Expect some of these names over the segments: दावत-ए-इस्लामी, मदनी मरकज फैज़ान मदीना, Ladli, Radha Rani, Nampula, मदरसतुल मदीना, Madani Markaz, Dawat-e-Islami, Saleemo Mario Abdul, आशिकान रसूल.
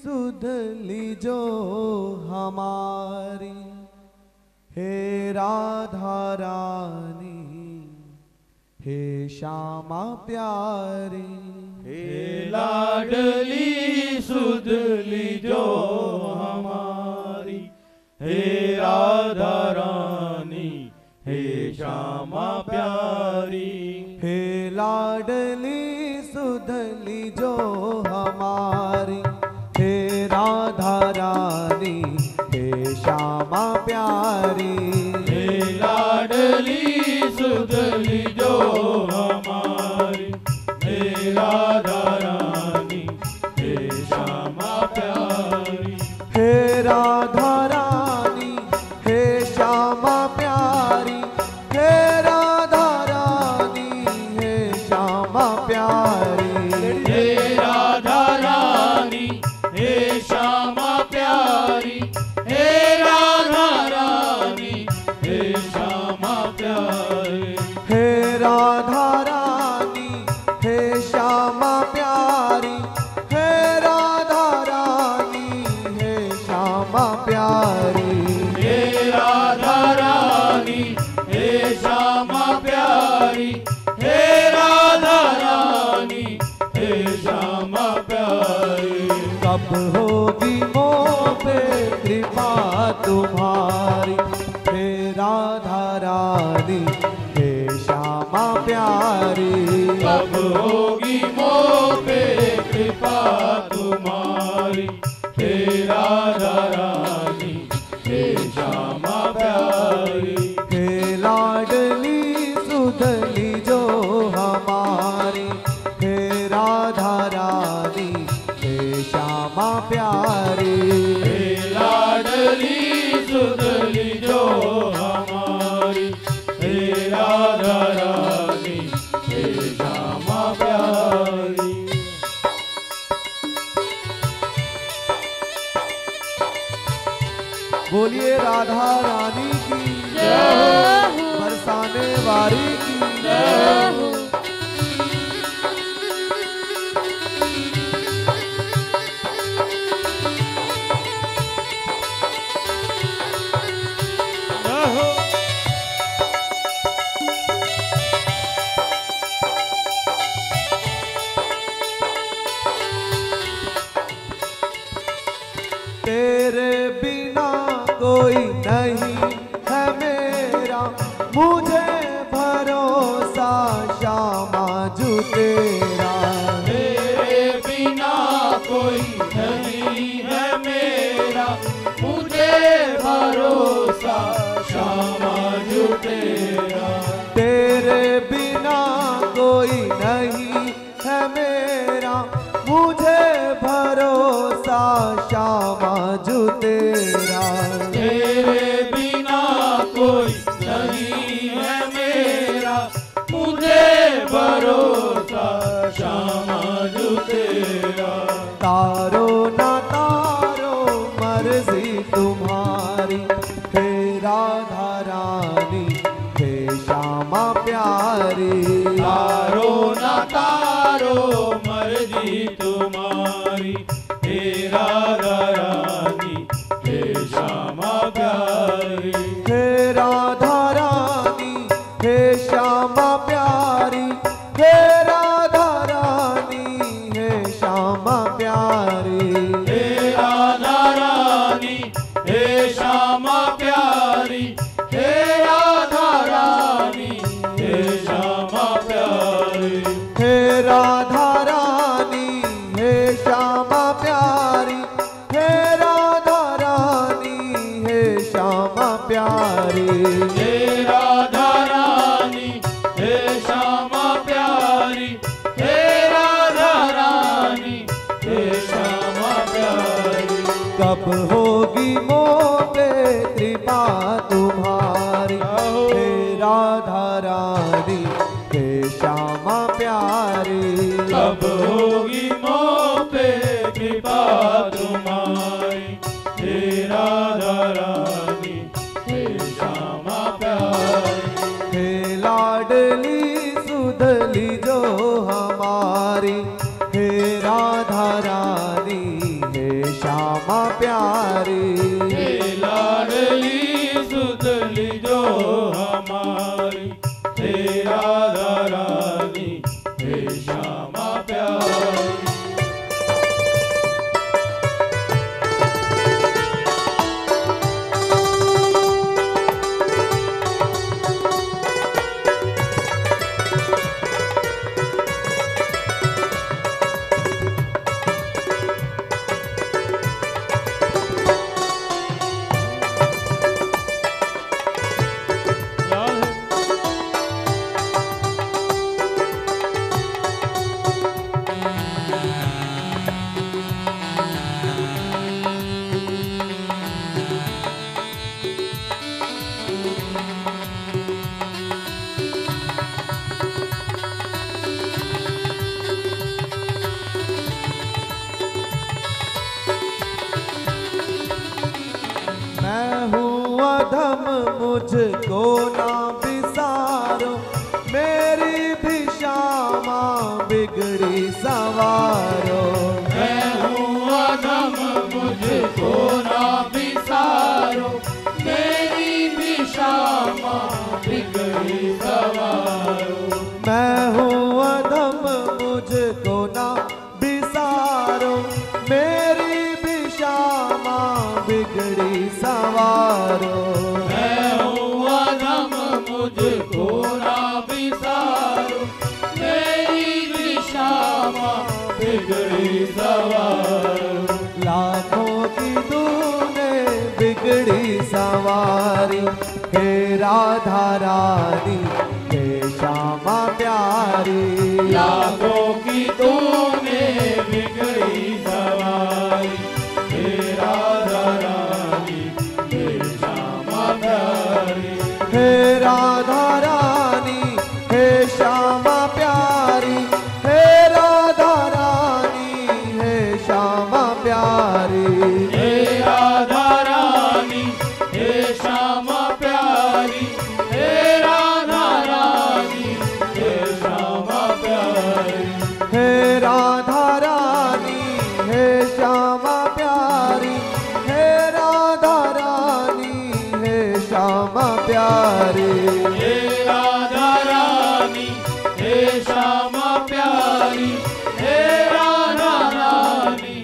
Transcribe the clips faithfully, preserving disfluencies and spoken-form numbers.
सुध लीजो हमारी, हे राधा रानी हे श्यामा प्यारी, हे लाडली सुध लीजो हमारी, हे राधा रानी हे श्यामा प्यारी, हे लाडली सुध लीजो हमारी, हे राधा रानी हे श्यामा प्यारी, हे लाडली सुध लीजो हमारी, हे राधा रानी हे श्यामा प्यारी, हे राधा रानी हे श्यामा प्यारी, हे राधा रानी हे श्यामा प्यारी, हे राधा रानी हे श्यामा प्यारी, हे राधा रानी हे श्यामा प्यारी, हे राधा रानी हे श्यामा प्यारी, हे राधा रानी हे श्यामा प्यारी, हे राधा रानी हे श्यामा प्यारी, हे राधा रानी हे श्यामा प्यारी, कब होगी कृपा तुम्हारी, हे राधा रानी हे श्यामा प्यारी, कब होगी मोह पे कृपा तुम्हारी, हे राधा रानी हे श्यामा प्यारी, हे लाडली सुध लीजो हमारी, हे राधा रानी हे श्यामा प्यारी, सुध लीजो हमारी, हे राधा रानी हे श्यामा प्यारी। बोलिए राधा रानी की जय, बरसाने वाली की जय। कोई नहीं है मेरा मुझे भरोसा श्यामा जू तेरा, तेरे बिना कोई नहीं है मेरा मुझे भरोसा श्यामा जू तेरा, तेरे बिना कोई नहीं है मेरा मुझे भरोसा श्यामा जू तेरा, तेरे बिना कोई नहीं है मेरा मुझे भरोसा श्यामा जू तेरा, तारो ना तारो मर्जी तुम्हारी, हे राधा रानी हे श्यामा प्यारी, तारो ना तारो मर्जी तुम्हारी, हे राधा रानी हे श्यामा प्यारी, हे राधा रानी हे श्यामा प्यारी, हे राधा रानी हे श्यामा प्यारी, हे राधा रानी हे श्यामा प्यारी, हे राधा रानी हे श्यामा प्यारी, हे राधा रानी हे श्यामा प्यारी, हे राधा रानी हे श्यामा प्यारी, हे राधा रानी हे श्यामा प्यारी, हे राधा रानी हे श्यामा प्यारी, कब होगी मोह पे कृपा तुम्हारी, हे राधा रानी हे श्यामा प्यारी, कब होगी मोह पे कृपा तुम्हारी, हे राधा रानी हे श्यामा प्यारी, हे लाडली सुध लीजो हमारी, हे राधा रानी हे मामा प्यारी, हे लाडली सुतली जो हमारी, हे राधा रानी हे श्यामा प्यारी। मुझको ना बिसारो मेरी भी श्यामा बिगड़ी सवारो, मैं हूँ अधम मुझको ना बिसारो मेरी भी श्यामा बिगड़ी सवारो, मैं हूँ अधम मुझको ना बिसारो मेरी भी श्यामा बिगड़ी सवारो, बिगड़ी सवार। लाखों की तूने बिगड़ी सवारी, हे राधा रानी हे श्यामा प्यारी, लाखों की तूने बिगड़ी सवारी, हे राधा रानी हे श्यामा प्यारी, हे राधा रानी हे श्यामा प्यारी, हे राधा हे राधा रानी हे श्यामा प्यारी, हे राधा रानी हे श्यामा प्यारी, हे राधा रानी हे श्यामा प्यारी, हे राधा रानी हे श्यामा प्यारी, हे राधा रानी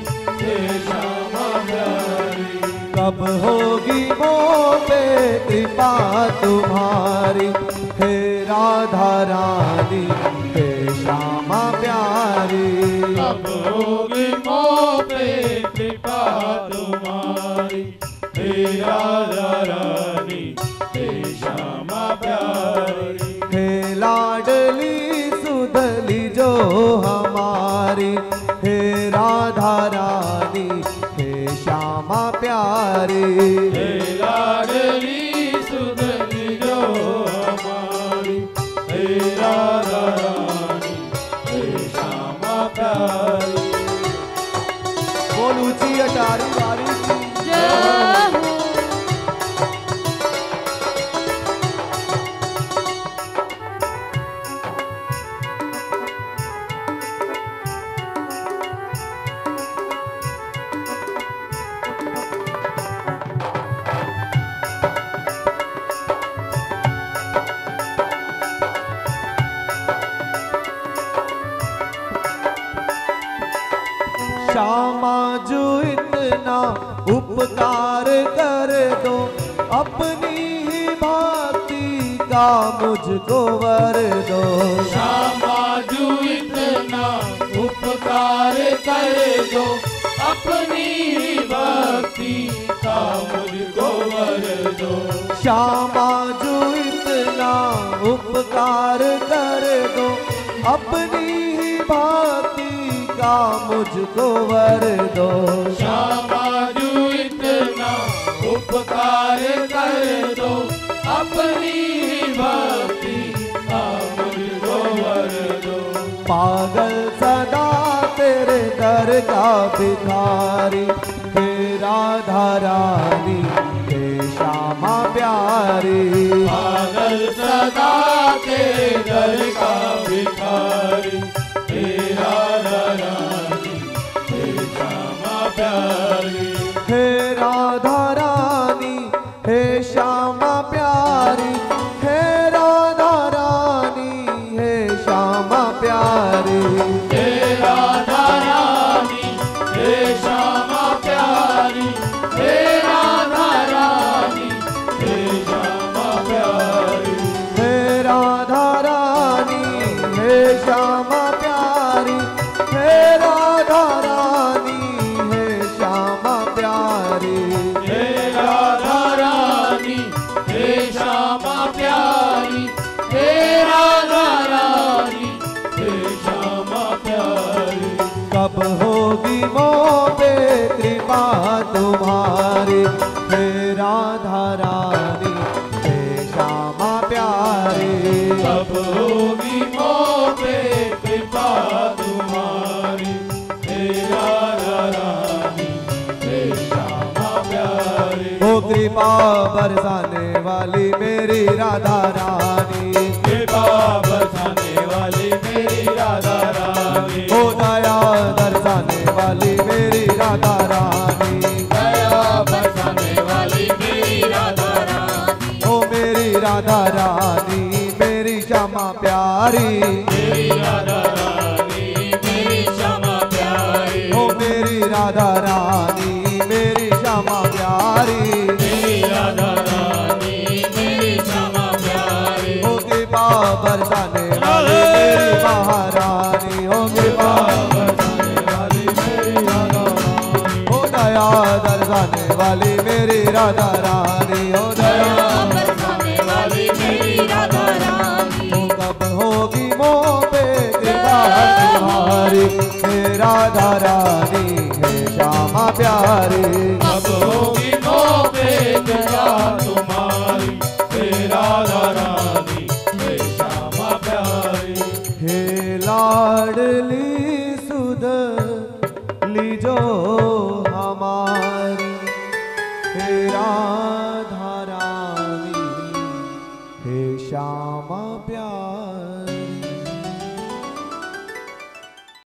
हे श्यामा प्यारी, हे कब होगी मोपे कृपा तुम्हारी, हे राधा रानी हे श्यामा प्यारी, कब होगी मोपे कृपा तुम्हारी, हे राधा रानी हे श्यामा प्यारी, हे लाडली सुधली जो हमारी, हे राधा रानी श्यामा प्यारी, हे लाडली सुधली जो हमारी, हे राधा रानी हे श्यामा प्यारी। बोलू जी अटारी बारी श्यामा जो इतना उपकार कर दो अपनी ही भक्ति का मुझको वर दो, श्यामा जो इतना उपकार कर दो अपनी ही भक्ति का मुझको वर दो, श्यामा जो इतना उपकार कर दो अपनी ही भक्ति का मुझको वर दो, श्यामा जो इतना उपकार कर दो अपनी भक्ति का मुझको वर दो, पागल सदा तेरे दर का भिखारी, हे राधा रानी हे श्यामा प्यारी, पागल सदा तेरे दर का भिखारी, हे राधा रानी हे श्यामा प्यारी। हे राधा रानी हे श्यामा प्यारी, हे राधा रानी हे श्यामा प्यारी, हे राधा रानी हे श्यामा प्यारी, हे राधा रानी हे श्यामा प्यारी, हे राधा रानी हे श्यामा प्यारी, हे राधा रानी हे श्यामा प्यारी, हे राधा रानी हे श्यामा प्यारी, हे राधा रानी हे श्यामा प्यारी, कब होगी मोरे कृपा तुम्हारी, हे राधा रानी हे श्यामा प्यारी, कब होगी मोरे कृपा तुम्हारी, हे राधा रानी हे श्यामा प्यारी, ओ कृपा बरसाने वाली मेरी राधा रानी, कृपा बरसाने वाली मेरी राधा रानी, ओ दया दर्शाने वाली मेरी राधा रानी, दया बरसाने वाली मेरी राधा रानी, ओ मेरी राधा रानी मेरी श्यामा प्यारी, मेरी राधा रानी मेरी श्यामा प्यारी, ओ मेरी राधा रानी मेरी श्यामा प्यारी, मेरी राधा रानी मेरी श्यामा प्यारी, ओ कृपा बरसाने वाली मेरी महारानी, ओ कृपा बरसाने वाली मेरी राधा रानी, ओ दया दर्शाने वाली मेरी राधा रानी, ओ दया बरसाने वाली मेरी राधा रानी, ओ कब होगी मोह पे कृपा तुम्हारी, हे राधा रानी हे श्यामा प्यारी, कब होगी मोह पे कृपा तुम्हारी, हे राधा रानी हे श्यामा प्यारी, हे लाडली सुध लीजो हमारी, हे राधा रानी हे श्यामा प्यारी।